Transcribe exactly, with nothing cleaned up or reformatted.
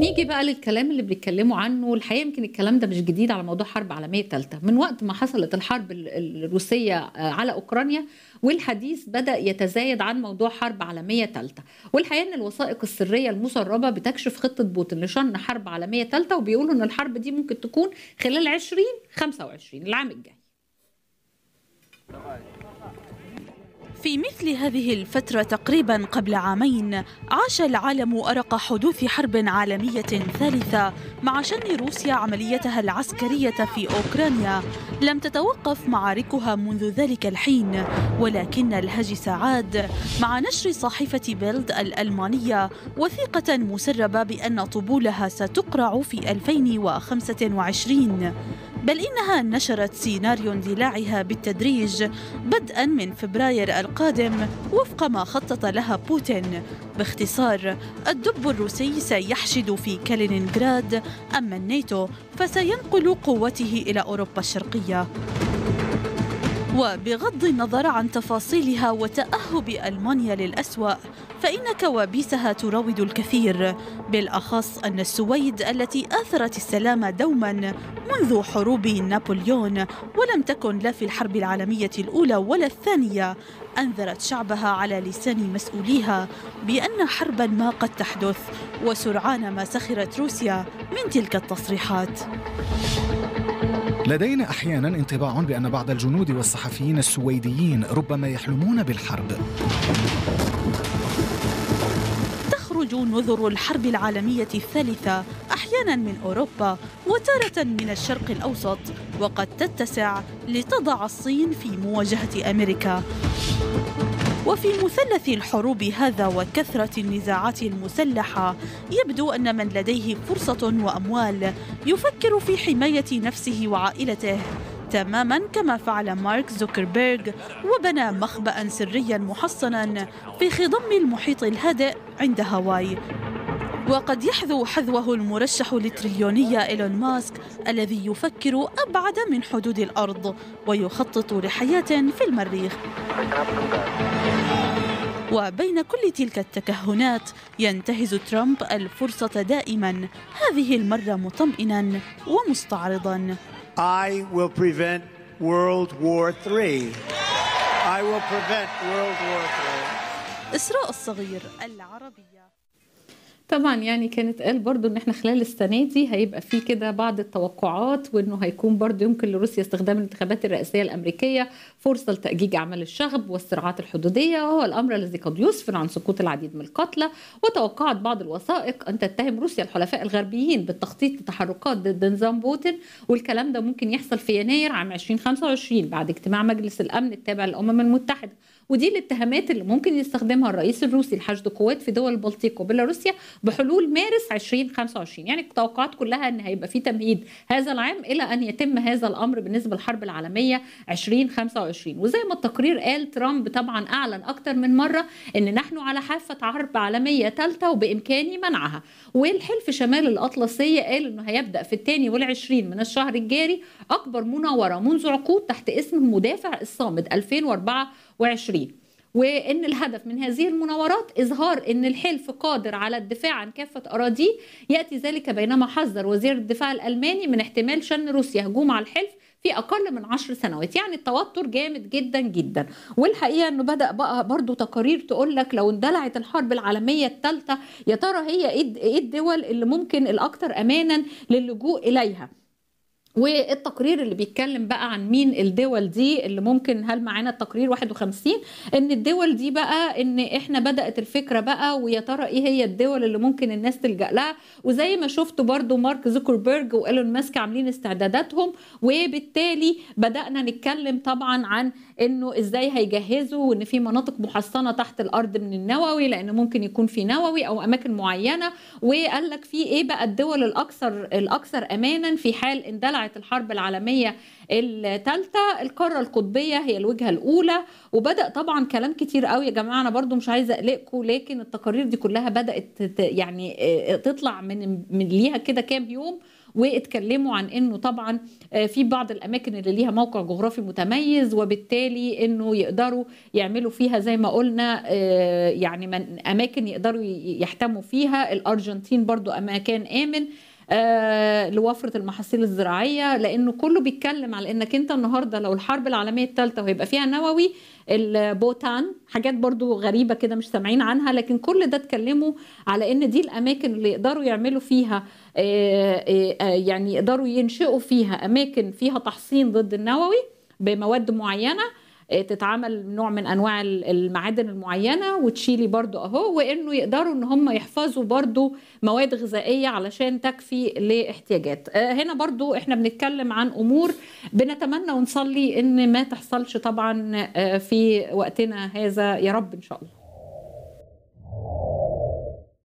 نيجي بقى للكلام اللي بنتكلموا عنه. الحقيقه يمكن الكلام ده مش جديد على موضوع حرب عالميه ثالثه، من وقت ما حصلت الحرب الروسيه على اوكرانيا والحديث بدا يتزايد عن موضوع حرب عالميه ثالثه، والحقيقه ان الوثائق السريه المسربه بتكشف خطه بوتين لشن حرب عالميه ثالثه، وبيقولوا ان الحرب دي ممكن تكون خلال عشرين خمسة وعشرين العام الجاي. في مثل هذه الفترة تقريباً قبل عامين عاش العالم أرق حدوث حرب عالمية ثالثة مع شن روسيا عمليتها العسكرية في أوكرانيا. لم تتوقف معاركها منذ ذلك الحين، ولكن الهجس عاد مع نشر صحيفة بيلد الألمانية وثيقة مسربة بأن طبولها ستقرع في ألفين وخمسة وعشرين، بل إنها نشرت سيناريو اندلاعها بالتدريج بدءاً من فبراير القادم وفق ما خطط لها بوتين. باختصار، الدب الروسي سيحشد في كالينينغراد، أما الناتو فسينقل قوته إلى أوروبا الشرقية. وبغض النظر عن تفاصيلها وتأهب ألمانيا للأسوأ، فإن كوابيسها تراود الكثير، بالأخص أن السويد التي آثرت السلام دوما منذ حروب نابليون ولم تكن لا في الحرب العالمية الأولى ولا الثانية، أنذرت شعبها على لسان مسؤوليها بأن حربا ما قد تحدث، وسرعان ما سخرت روسيا من تلك التصريحات. لدينا أحياناً انطباع بأن بعض الجنود والصحفيين السويديين ربما يحلمون بالحرب. تخرج نذر الحرب العالمية الثالثة أحياناً من أوروبا وتارة من الشرق الأوسط، وقد تتسع لتضع الصين في مواجهة أمريكا. وفي مثلث الحروب هذا وكثرة النزاعات المسلحة، يبدو أن من لديه فرصة وأموال يفكر في حماية نفسه وعائلته، تماماً كما فعل مارك زوكربيرغ، وبنى مخبأ سرياً محصناً في خضم المحيط الهادئ عند هاواي. وقد يحذو حذوه المرشح للتريليونية إيلون ماسك، الذي يفكر أبعد من حدود الأرض ويخطط لحياة في المريخ. وبين كل تلك التكهنات ينتهز ترامب الفرصة دائما، هذه المرة مطمئنا ومستعرضا. I will prevent World War three. I will prevent World War three. إسراء الصغير العربية. طبعا يعني كانت قال برضو ان احنا خلال السنه دي هيبقى في كده بعض التوقعات، وانه هيكون برضو يمكن لروسيا استخدام الانتخابات الرئاسيه الامريكيه فرصه لتاجيج اعمال الشغب والصراعات الحدوديه، وهو الامر الذي قد يسفر عن سقوط العديد من القتلى. وتوقعت بعض الوثائق ان تتهم روسيا الحلفاء الغربيين بالتخطيط لتحركات ضد نظام بوتين، والكلام ده ممكن يحصل في يناير عام ألفين وخمسة وعشرين بعد اجتماع مجلس الامن التابع للامم المتحده. ودي الاتهامات اللي ممكن يستخدمها الرئيس الروسي لحشد قوات في دول البلطيق وبيلاروسيا بحلول مارس ألفين وخمسة وعشرين. يعني التوقعات كلها ان هيبقى في تمهيد هذا العام الى ان يتم هذا الامر بالنسبه للحرب العالميه ألفين وخمسة وعشرين. وزي ما التقرير قال، ترامب طبعا اعلن اكتر من مره ان نحن على حافه حرب عالميه ثالثه وبامكاني منعها. والحلف شمال الاطلسيه قال انه هيبدا في الثاني والعشرين من الشهر الجاري اكبر مناوره منذ عقود تحت اسم المدافع الصامد ألفين وأربعة وعشرين، وان الهدف من هذه المناورات اظهار ان الحلف قادر على الدفاع عن كافه اراضيه. ياتي ذلك بينما حذر وزير الدفاع الالماني من احتمال شن روسيا هجوم على الحلف في اقل من عشر سنوات. يعني التوتر جامد جدا جدا. والحقيقه انه بدا بقى برضو تقارير تقول لك لو اندلعت الحرب العالميه الثالثه يا ترى هي ايه الدول اللي ممكن الاكثر امانا للجوء اليها. والتقرير اللي بيتكلم بقى عن مين الدول دي اللي ممكن، هل معانا التقرير واحد وخمسين، ان الدول دي بقى ان احنا بدأت الفكرة بقى ويا ترى ايه هي الدول اللي ممكن الناس تلجأ لها. وزي ما شفتوا برضو مارك زوكربيرج وإيلون ماسك عاملين استعداداتهم، وبالتالي بدأنا نتكلم طبعا عن انه ازاي هيجهزوا، وان في مناطق محصنة تحت الارض من النووي لان ممكن يكون في نووي او اماكن معينة. وقال لك في ايه بقى الدول الاكثر الاكثر امانا في حال اندلعت الحرب العالمية الثالثة. القارة القطبية هي الوجهة الأولى. وبدأ طبعا كلام كتير قوي يا جماعة، أنا برضو مش عايزة أقلقكم، لكن التقارير دي كلها بدأت يعني تطلع من, من ليها كده كام يوم، واتكلموا عن انه طبعا في بعض الاماكن اللي ليها موقع جغرافي متميز وبالتالي انه يقدروا يعملوا فيها زي ما قلنا يعني من اماكن يقدروا يحتموا فيها. الارجنتين برضو مكان امن لوفرة المحاصيل الزراعية، لأنه كله بيتكلم على أنك أنت النهاردة لو الحرب العالمية الثالثة وهيبقى فيها نووي، البوتان، حاجات برضو غريبة كده مش سامعين عنها، لكن كل ده اتكلموا على أن دي الأماكن اللي يقدروا يعملوا فيها يعني يقدروا ينشئوا فيها أماكن فيها تحصين ضد النووي بمواد معينة تتعمل نوع من انواع المعادن المعينه وتشيلي برضو اهو، وانه يقدروا ان هم يحفظوا برضو مواد غذائيه علشان تكفي لاحتياجات. هنا برضو احنا بنتكلم عن امور بنتمنى ونصلي ان ما تحصلش طبعا في وقتنا هذا يا رب ان شاء الله.